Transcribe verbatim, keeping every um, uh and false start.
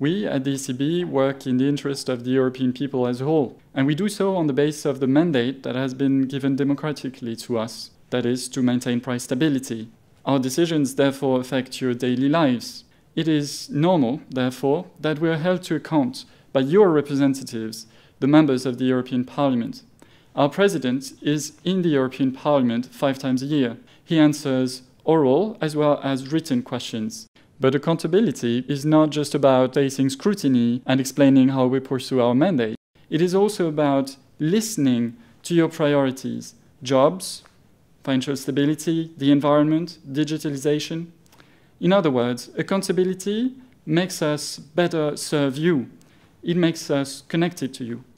We at the E C B work in the interest of the European people as a whole, and we do so on the basis of the mandate that has been given democratically to us, that is, to maintain price stability. Our decisions therefore affect your daily lives. It is normal, therefore, that we are held to account by your representatives, the members of the European Parliament. Our president is in the European Parliament five times a year. He answers oral as well as written questions. But accountability is not just about facing scrutiny and explaining how we pursue our mandate. It is also about listening to your priorities: jobs, financial stability, the environment, digitalization. In other words, accountability makes us better serve you. It makes us connected to you.